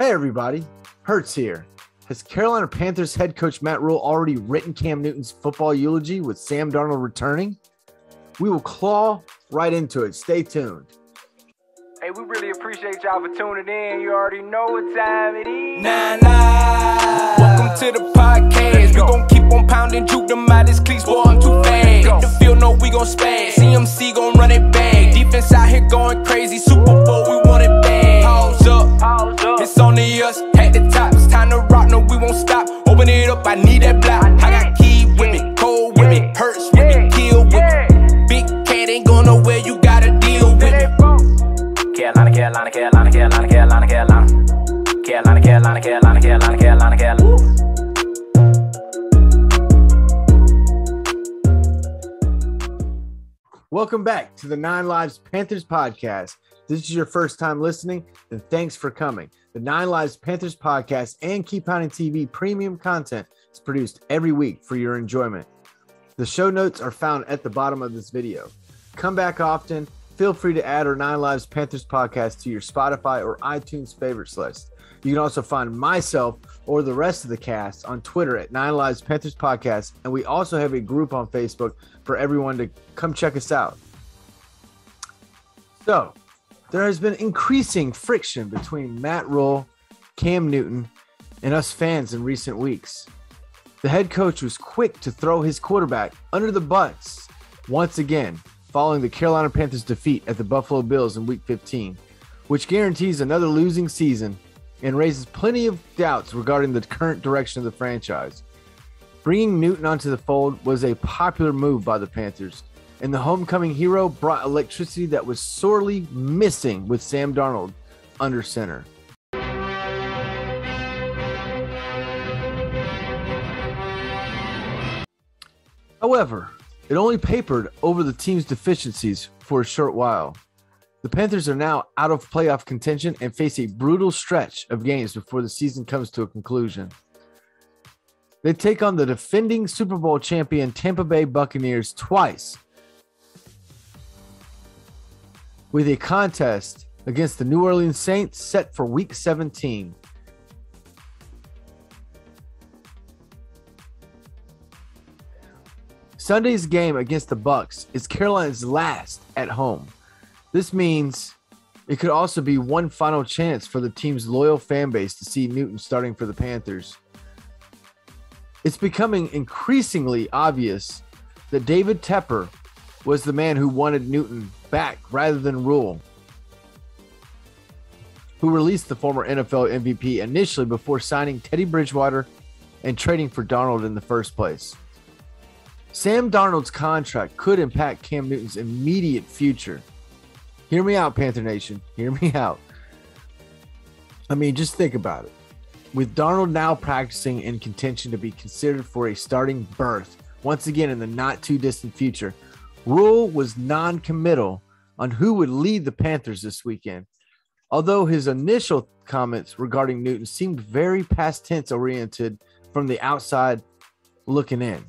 Hey everybody, Hertz here. Has Carolina Panthers head coach Matt Rhule already written Cam Newton's football eulogy with Sam Darnold returning? We will claw right into it. Stay tuned. Hey, we really appreciate y'all for tuning in. You already know what time it is. Nine Lives. Welcome to the podcast. We gon' keep on pounding, juke them out his cleats, boy, I'm too fast. Hit the field, no, we gon' spaz. CMC gon' run it back. Defense out here going crazy. Super Bowl, we want it back. Pause up. It's only us at the top. It's time to rock, no, we won't stop. Open it up, I need that block. I got key with me, cold with me, hurts with me, kill with me. Big cat ain't going nowhere, you gotta deal with me. Carolina. Welcome back to the Nine Lives Panthers podcast. If this is your first time listening, then thanks for coming. The Nine Lives Panthers podcast and Keep Pounding TV premium content is produced every week for your enjoyment. The show notes are found at the bottom of this video. Come back often. Feel free to add our Nine Lives Panthers podcast to your Spotify or iTunes favorites list. You can also find myself or the rest of the cast on Twitter at Nine Lives Panthers Podcast. And we also have a group on Facebook for everyone to come check us out. So there has been increasing friction between Matt Rhule, Cam Newton, and us fans in recent weeks. The head coach was quick to throw his quarterback under the bus once again, following the Carolina Panthers defeat at the Buffalo Bills in Week 15, which guarantees another losing season and raises plenty of doubts regarding the current direction of the franchise. Bringing Newton onto the fold was a popular move by the Panthers, and the homecoming hero brought electricity that was sorely missing with Sam Darnold under center. However, it only papered over the team's deficiencies for a short while. The Panthers are now out of playoff contention and face a brutal stretch of games before the season comes to a conclusion. They take on the defending Super Bowl champion Tampa Bay Buccaneers twice, with a contest against the New Orleans Saints set for Week 17. Sunday's game against the Bucs is Carolina's last at home. This means it could also be one final chance for the team's loyal fan base to see Newton starting for the Panthers. It's becoming increasingly obvious that David Tepper was the man who wanted Newton back rather than Rhule, who released the former NFL MVP initially before signing Teddy Bridgewater and trading for Darnold in the first place. Sam Darnold's contract could impact Cam Newton's immediate future. Hear me out, Panther Nation. Hear me out. I mean, just think about it. With Darnold now practicing in contention to be considered for a starting berth, once again in the not-too-distant future, Rhule was non-committal on who would lead the Panthers this weekend. Although his initial comments regarding Newton seemed very past tense oriented from the outside looking in.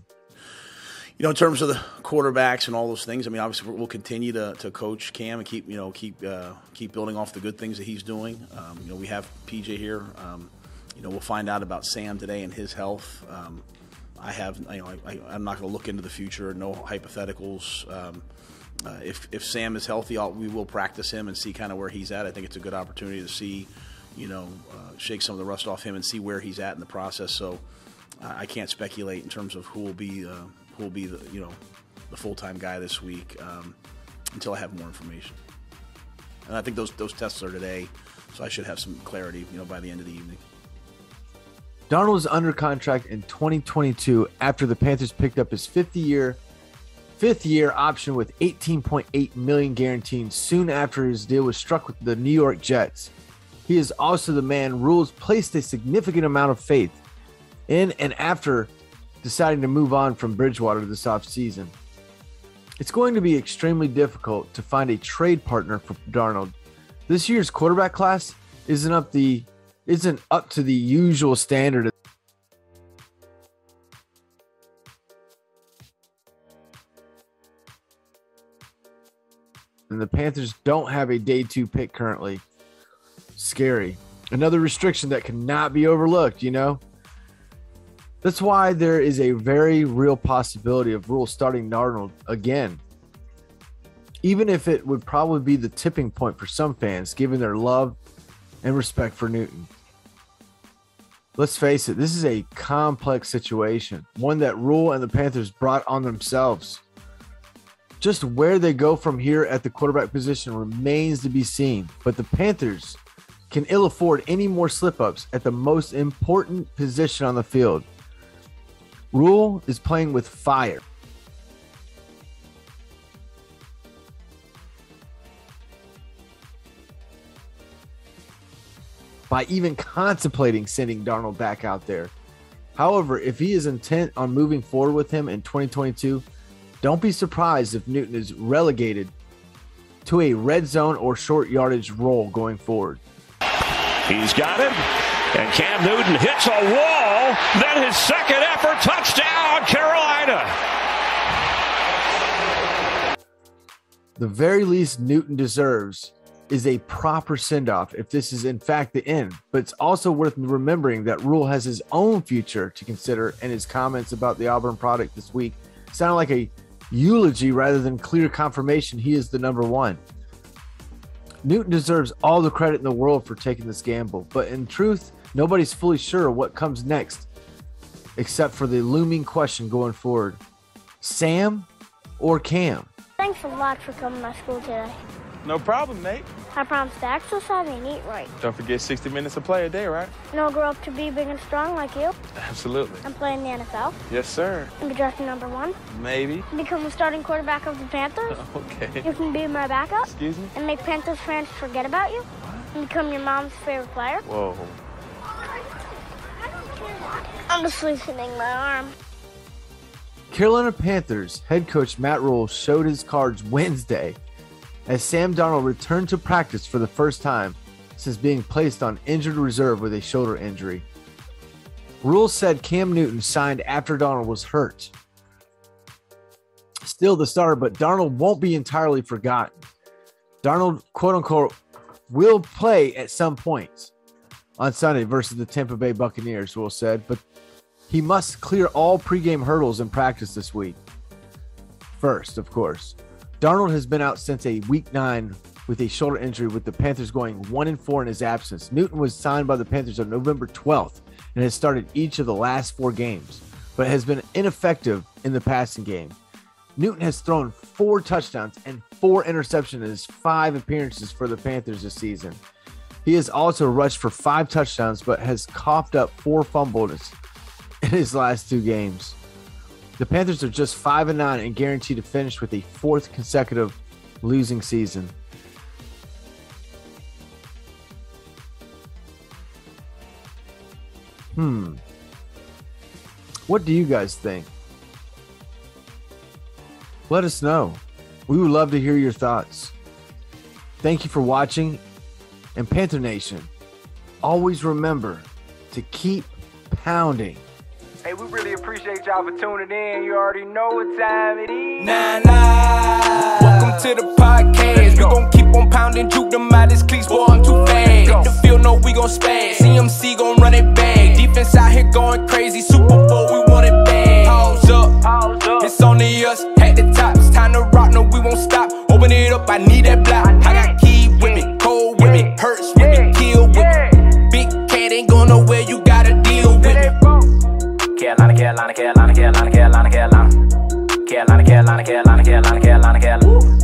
You know, in terms of the quarterbacks and all those things, I mean, obviously we'll continue to coach Cam and keep building off the good things that he's doing. You know, we have PJ here. You know, we'll find out about Sam today and his health. I'm not going to look into the future. No hypotheticals. If Sam is healthy, we will practice him and see kind of where he's at. I think it's a good opportunity to see, you know, shake some of the rust off him and see where he's at in the process. So I can't speculate in terms of who will be. Who'll be the, you know, the full-time guy this week until I have more information. And I think those tests are today, so I should have some clarity, you know, by the end of the evening. Darnold is under contract in 2022 after the Panthers picked up his fifth-year option with $18.8 million guaranteed soon after his deal was struck with the New York Jets. He is also the man Rhule's placed a significant amount of faith in and after deciding to move on from Bridgewater this offseason. It's going to be extremely difficult to find a trade partner for Darnold. This year's quarterback class isn't up to the usual standard. And the Panthers don't have a day 2 pick currently. Scary. Another restriction that cannot be overlooked, you know? That's why there is a very real possibility of Rhule starting Darnold again. Even if it would probably be the tipping point for some fans, given their love and respect for Newton. Let's face it, this is a complex situation, one that Rhule and the Panthers brought on themselves. Just where they go from here at the quarterback position remains to be seen, but the Panthers can ill afford any more slip-ups at the most important position on the field. Rhule is playing with fire. By even contemplating sending Darnold back out there. However, if he is intent on moving forward with him in 2022, don't be surprised if Newton is relegated to a red zone or short yardage role going forward. He's got him, and Cam Newton hits a wall, then his second effort, touchdown, Carolina. The very least Newton deserves is a proper send-off if this is in fact the end, but it's also worth remembering that Rhule has his own future to consider, and his comments about the Auburn product this week sound like a eulogy rather than clear confirmation he is the number one. Newton deserves all the credit in the world for taking this gamble, but in truth, nobody's fully sure what comes next, except for the looming question going forward. Sam or Cam? Thanks a lot for coming to my school today. No problem, mate. I promise to exercise and eat right. Don't forget 60 minutes of play a day, right? And I'll grow up to be big and strong like you. Absolutely. And play in the NFL. Yes, sir. And be drafted number one. Maybe. And become the starting quarterback of the Panthers. Okay. You can be my backup. Excuse me? And make Panthers fans forget about you. What? And become your mom's favorite player. Whoa. I don't care why. I'm just loosening my arm. Carolina Panthers head coach Matt Rhule showed his cards Wednesday as Sam Darnold returned to practice for the first time since being placed on injured reserve with a shoulder injury. Rhule said Cam Newton signed after Darnold was hurt. Still the starter, but Darnold won't be entirely forgotten. Darnold, quote-unquote, will play at some point on Sunday versus the Tampa Bay Buccaneers, Rhule said, but he must clear all pregame hurdles in practice this week. First, of course. Darnold has been out since a Week 9 with a shoulder injury, with the Panthers going 1-4 in his absence. Newton was signed by the Panthers on November 12th and has started each of the last 4 games, but has been ineffective in the passing game. Newton has thrown 4 touchdowns and 4 interceptions in his 5 appearances for the Panthers this season. He has also rushed for 5 touchdowns, but has coughed up 4 fumbles in his last 2 games. The Panthers are just 5-9 and guaranteed to finish with a 4th consecutive losing season. What do you guys think? Let us know. We would love to hear your thoughts. Thank you for watching. And Panther Nation, always remember to keep pounding. Hey, we really appreciate y'all for tuning in. You already know what time it is. 9 Lives. Welcome to the podcast. We gon' keep on pounding, juke them out his cleats, boy, I'm too fast. Hit the field, no, we gon' spaz. CMC gon' run it back. Defense out here going crazy. Super Bowl, we want it back. Pause up. It's only us at the top. It's time to rock, no, we won't stop. Open it up, I need that block. I got key with me, cold with me, hurts with me, kill with me. Big cat ain't going nowhere, you gotta deal with me. Carolina.